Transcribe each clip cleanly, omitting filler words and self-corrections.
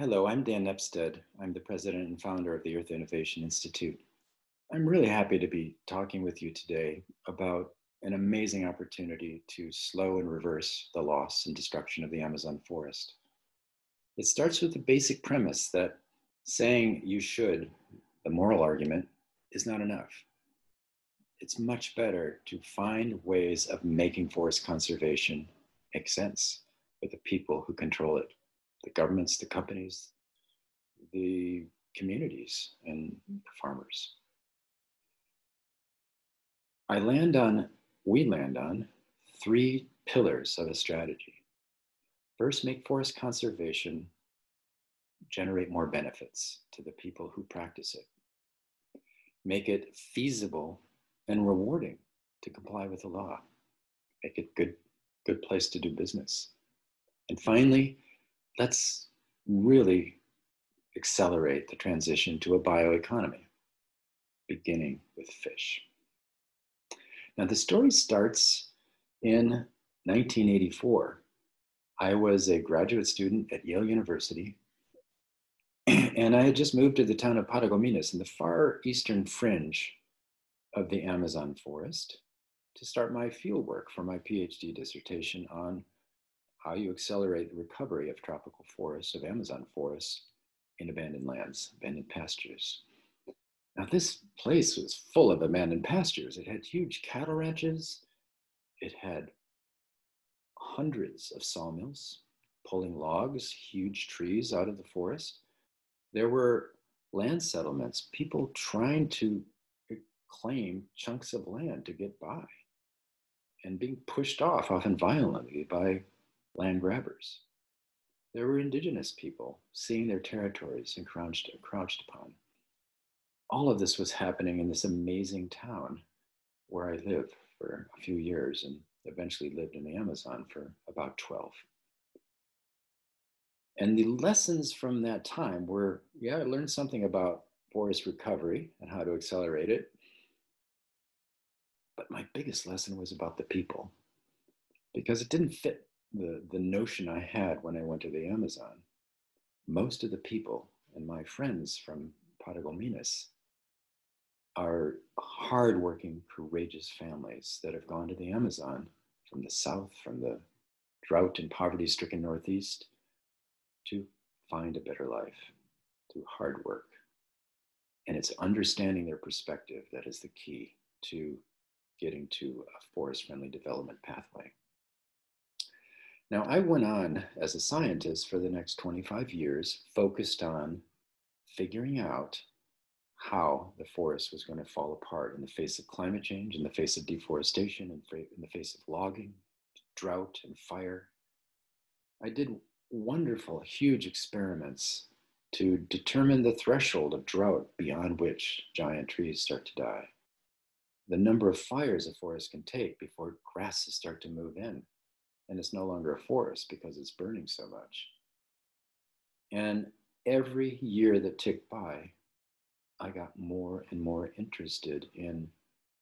Hello, I'm Dan Nepstad. I'm the president and founder of the Earth Innovation Institute. I'm really happy to be talking with you today about an amazing opportunity to slow and reverse the loss and destruction of the Amazon forest. It starts with the basic premise that saying you should, the moral argument, is not enough. It's much better to find ways of making forest conservation make sense for the people who control it. The governments, the companies, the communities, and farmers. We land on three pillars of a strategy. First, make forest conservation generate more benefits to the people who practice it. Make it feasible and rewarding to comply with the law. Make it good place to do business. And finally, let's really accelerate the transition to a bioeconomy, beginning with fish. Now, the story starts in 1984. I was a graduate student at Yale University, and I had just moved to the town of Paragominas in the far eastern fringe of the Amazon forest to start my fieldwork for my PhD dissertation on how you accelerate the recovery of tropical forests, of Amazon forests, in abandoned lands, abandoned pastures. Now, this place was full of abandoned pastures. It had huge cattle ranches. It had hundreds of sawmills pulling logs, huge trees out of the forest. There were land settlements, people trying to claim chunks of land to get by and being pushed off, often violently, by land grabbers. There were indigenous people seeing their territories encroached upon. All of this was happening in this amazing town where I lived for a few years and eventually lived in the Amazon for about 12. And the lessons from that time were, yeah, I learned something about forest recovery and how to accelerate it. But my biggest lesson was about the people, because it didn't fit the notion I had when I went to the Amazon. Most of the people and my friends from Paragominas are hardworking, courageous families that have gone to the Amazon from the south, from the drought and poverty-stricken northeast, to find a better life through hard work. And it's understanding their perspective that is the key to getting to a forest-friendly development pathway. Now, I went on as a scientist for the next 25 years, focused on figuring out how the forest was going to fall apart in the face of climate change, in the face of deforestation, in the face of logging, drought, and fire. I did wonderful, huge experiments to determine the threshold of drought beyond which giant trees start to die, the number of fires a forest can take before grasses start to move in. And it's no longer a forest because it's burning so much. And every year that ticked by, I got more and more interested in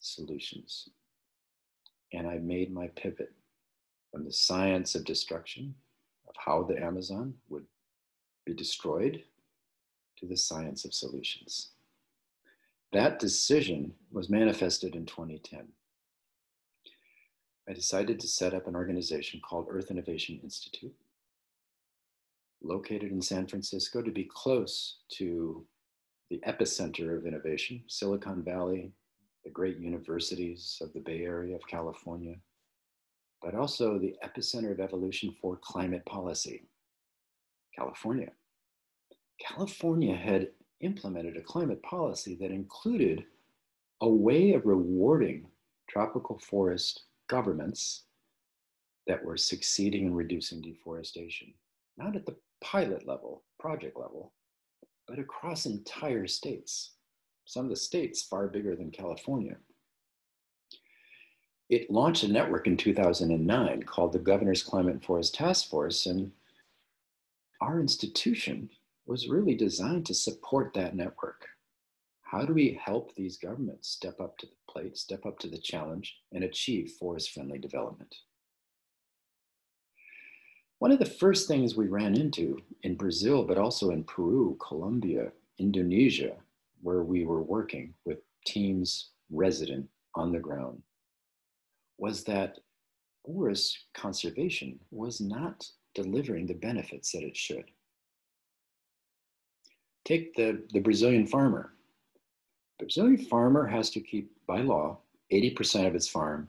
solutions. And I made my pivot from the science of destruction, of how the Amazon would be destroyed, to the science of solutions. That decision was manifested in 2010. I decided to set up an organization called Earth Innovation Institute, located in San Francisco, to be close to the epicenter of innovation, Silicon Valley, the great universities of the Bay Area of California, but also the epicenter of evolution for climate policy, California. California had implemented a climate policy that included a way of rewarding tropical forest governments that were succeeding in reducing deforestation, not at the pilot level, project level, but across entire states, some of the states far bigger than California. It launched a network in 2009 called the Governor's Climate and Forest Task Force, and our institution was really designed to support that network. How do we help these governments step up to the plate, step up to the challenge, and achieve forest-friendly development? One of the first things we ran into in Brazil, but also in Peru, Colombia, Indonesia, where we were working with teams resident on the ground, was that forest conservation was not delivering the benefits that it should. Take the Brazilian farmer. The Brazilian farmer has to keep, by law, 80% of its farm,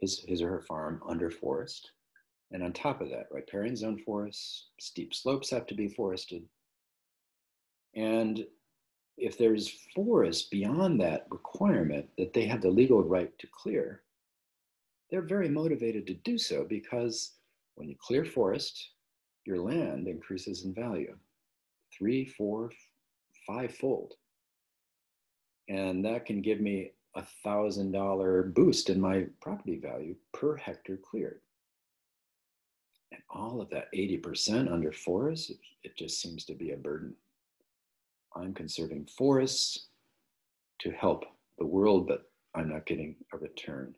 his or her farm, under forest. And on top of that, riparian zone forests, steep slopes have to be forested. And if there's forest beyond that requirement that they have the legal right to clear, they're very motivated to do so, because when you clear forest, your land increases in value 3, 4, 5-fold. And that can give me a $1,000 boost in my property value per hectare cleared. And all of that 80% under forest, it just seems to be a burden. I'm conserving forests to help the world, but I'm not getting a return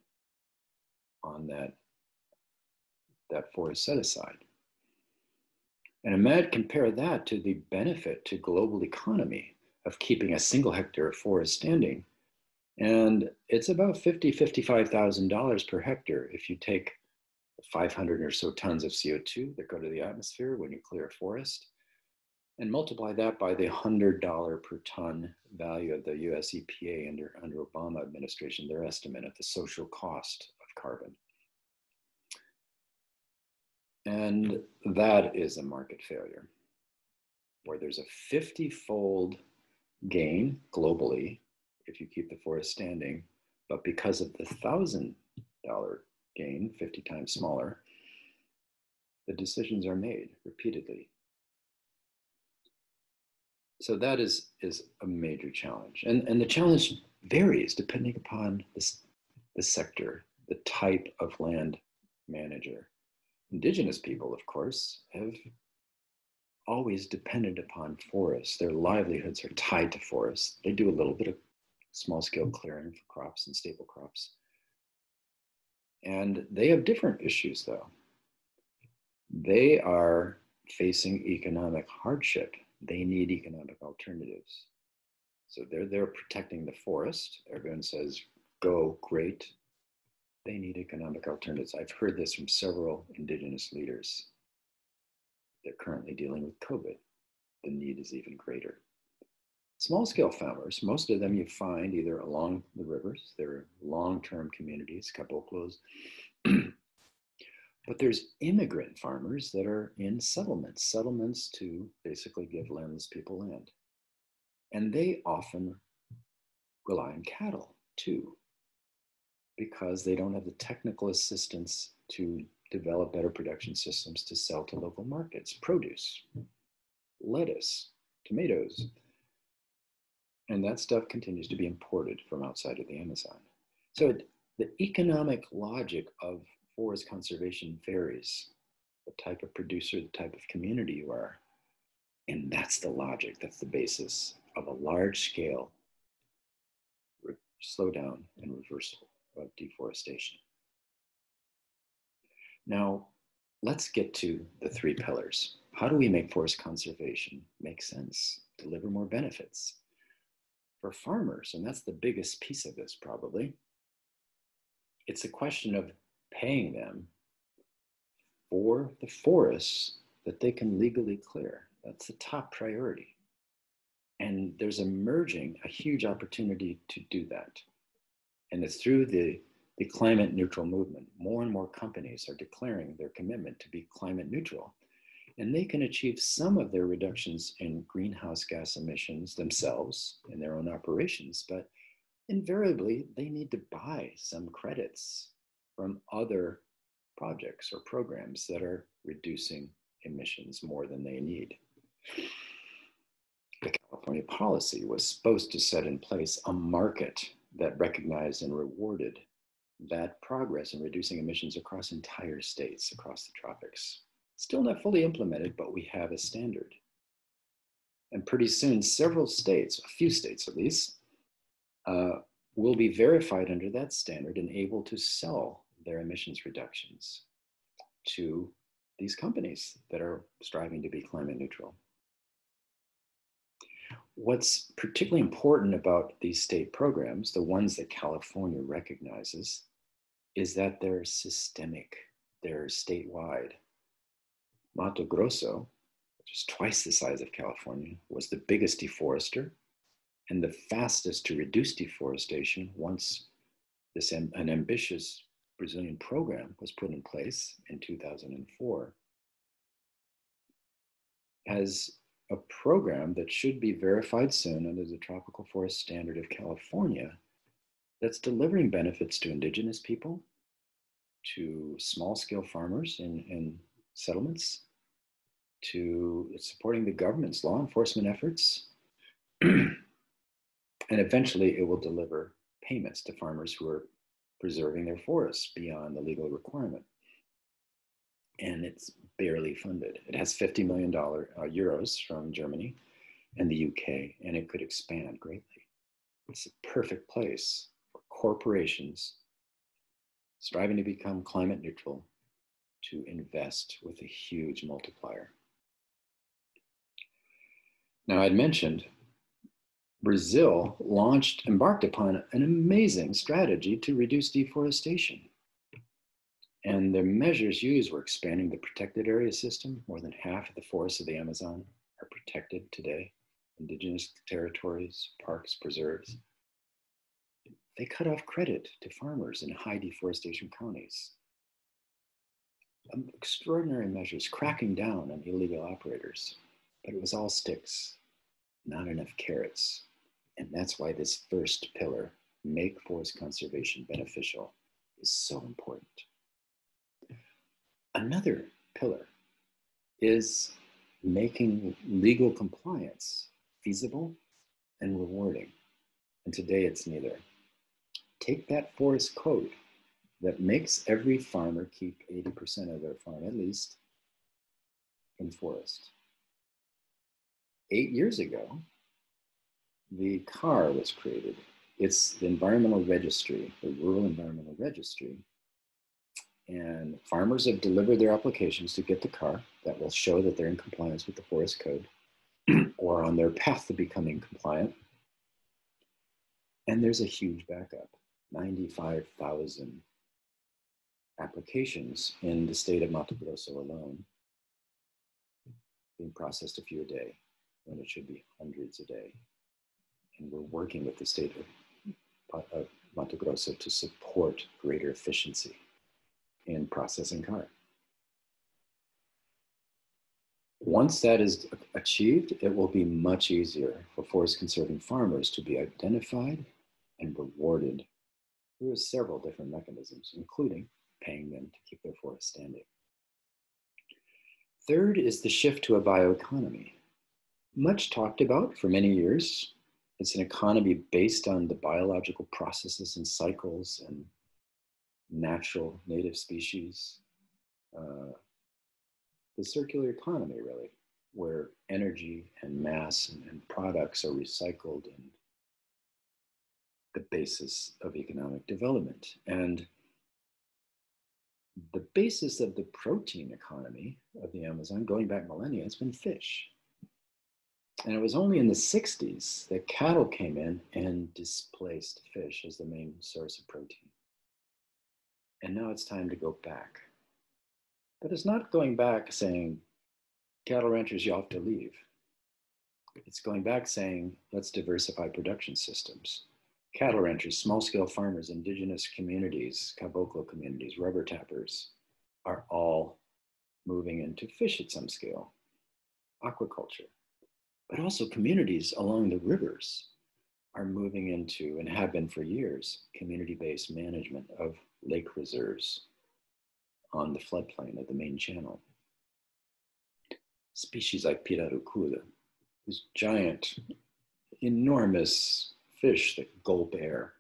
on that forest set aside. And imagine, compare that to the benefit to global economy of keeping a single hectare of forest standing. And it's about $55,000 per hectare if you take 500 or so tons of CO2 that go to the atmosphere when you clear a forest, and multiply that by the $100 per ton value of the US EPA under Obama administration, their estimate of the social cost of carbon. And that is a market failure, where there's a 50-fold gain globally if you keep the forest standing, but because of the $1,000 gain, 50 times smaller, the decisions are made repeatedly. So that is a major challenge. And the challenge varies depending upon the sector, the type of land manager. Indigenous people, of course, have always depended upon forests. Their livelihoods are tied to forests. They do a little bit of small-scale clearing for crops and staple crops. And they have different issues, though. They are facing economic hardship. They need economic alternatives. So they're there protecting the forest. Everyone says, go, great. They need economic alternatives. I've heard this from several indigenous leaders. They're currently dealing with COVID. The need is even greater. Small-scale farmers, most of them you find either along the rivers, they're long-term communities, caboclos, but there's immigrant farmers that are in settlements, to basically give landless people land. And they often rely on cattle too, because they don't have the technical assistance to develop better production systems to sell to local markets, produce, lettuce, tomatoes. And that stuff continues to be imported from outside of the Amazon. So the economic logic of forest conservation varies, the type of producer, the type of community you are. And that's the logic, that's the basis of a large scale slowdown and reversal of deforestation. Now, let's get to the three pillars. How do we make forest conservation make sense, deliver more benefits for farmers? And that's the biggest piece of this, probably. It's a question of paying them for the forests that they can legally clear. That's the top priority. And there's emerging a huge opportunity to do that. And it's through the climate neutral movement. More and more companies are declaring their commitment to be climate neutral. And they can achieve some of their reductions in greenhouse gas emissions themselves in their own operations, but invariably they need to buy some credits from other projects or programs that are reducing emissions more than they need. The California policy was supposed to set in place a market that recognized and rewarded that progress in reducing emissions across entire states, across the tropics. Still not fully implemented, but we have a standard. And pretty soon, several states, a few states at least, will be verified under that standard and able to sell their emissions reductions to these companies that are striving to be climate neutral. What's particularly important about these state programs, the ones that California recognizes, is that they're systemic, they're statewide. Mato Grosso, which is twice the size of California, was the biggest deforester and the fastest to reduce deforestation once this an ambitious Brazilian program was put in place in 2004. Has a program that should be verified soon under the Tropical Forest Standard of California that's delivering benefits to indigenous people, to small-scale farmers in settlements, to supporting the government's law enforcement efforts, and eventually it will deliver payments to farmers who are preserving their forests beyond the legal requirement. And it's barely funded. It has €50 million from Germany and the UK, and it could expand greatly. It's a perfect place for corporations striving to become climate neutral to invest with a huge multiplier. Now, I'd mentioned Brazil embarked upon an amazing strategy to reduce deforestation. And the measures used were expanding the protected area system. More than half of the forests of the Amazon are protected today. Indigenous territories, parks, preserves. They cut off credit to farmers in high deforestation counties. Extraordinary measures, cracking down on illegal operators. But it was all sticks, not enough carrots. And that's why this first pillar, make forest conservation beneficial, is so important. Another pillar is making legal compliance feasible and rewarding. And today it's neither. Take that forest code that makes every farmer keep 80% of their farm, at least, in forest. 8 years ago, the CAR was created. It's the Environmental Registry, the Rural Environmental Registry. And farmers have delivered their applications to get the CAR that will show that they're in compliance with the forest code or on their path to becoming compliant. And there's a huge backup, 95,000 applications in the state of Mato Grosso alone being processed a few a day when it should be hundreds a day. And we're working with the state of Mato Grosso to support greater efficiency in processing CAR. Once that is achieved, it will be much easier for forest conserving farmers to be identified and rewarded through several different mechanisms, including paying them to keep their forest standing. Third is the shift to a bioeconomy. Much talked about for many years. It's an economy based on the biological processes and cycles and natural native species, the circular economy really, where energy and mass and products are recycled and the basis of economic development. And the basis of the protein economy of the Amazon, going back millennia, has been fish. And it was only in the 60s that cattle came in and displaced fish as the main source of protein. And now it's time to go back. But it's not going back saying, cattle ranchers, you have to leave. It's going back saying, let's diversify production systems. Cattle ranchers, small-scale farmers, indigenous communities, caboclo communities, rubber tappers are all moving into fish at some scale, aquaculture. But also communities along the rivers are moving into, and have been for years, community-based management of lake reserves on the floodplain of the main channel. Species like pirarucu, these giant, enormous fish that gulp air,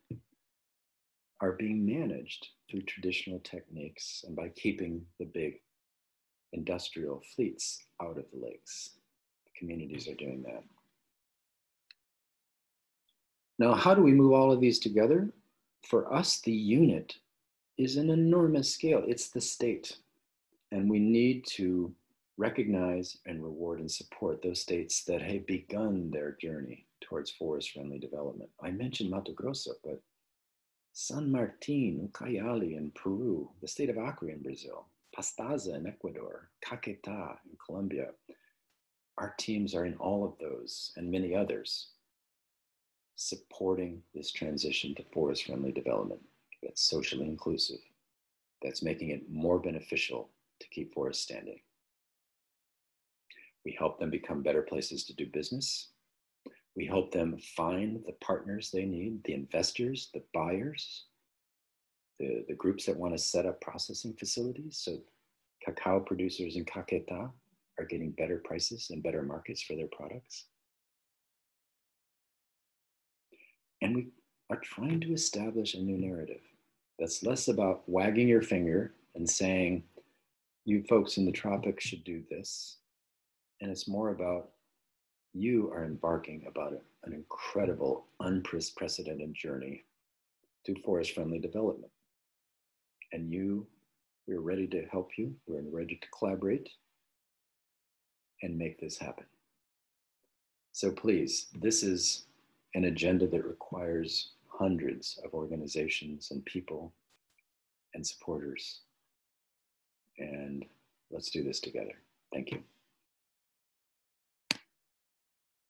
are being managed through traditional techniques and by keeping the big industrial fleets out of the lakes. The communities are doing that. Now, how do we move all of these together? For us, the unit is an enormous scale. It's the state. And we need to recognize and reward and support those states that have begun their journey towards forest-friendly development. I mentioned Mato Grosso, but San Martin, Ucayali in Peru, the state of Acre in Brazil, Pastaza in Ecuador, Caquetá in Colombia. Our teams are in all of those and many others supporting this transition to forest-friendly development that's socially inclusive, that's making it more beneficial to keep forests standing. We help them become better places to do business. We help them find the partners they need, the investors, the buyers, the groups that want to set up processing facilities. So cacao producers in Caquetá are getting better prices and better markets for their products. And we are trying to establish a new narrative that's less about wagging your finger and saying, you folks in the tropics should do this. And it's more about, you are embarking about an incredible, unprecedented journey to forest-friendly development. And we're ready to help you. We're ready to collaborate and make this happen. So please, this is an agenda that requires hundreds of organizations and people and supporters. And let's do this together. Thank you.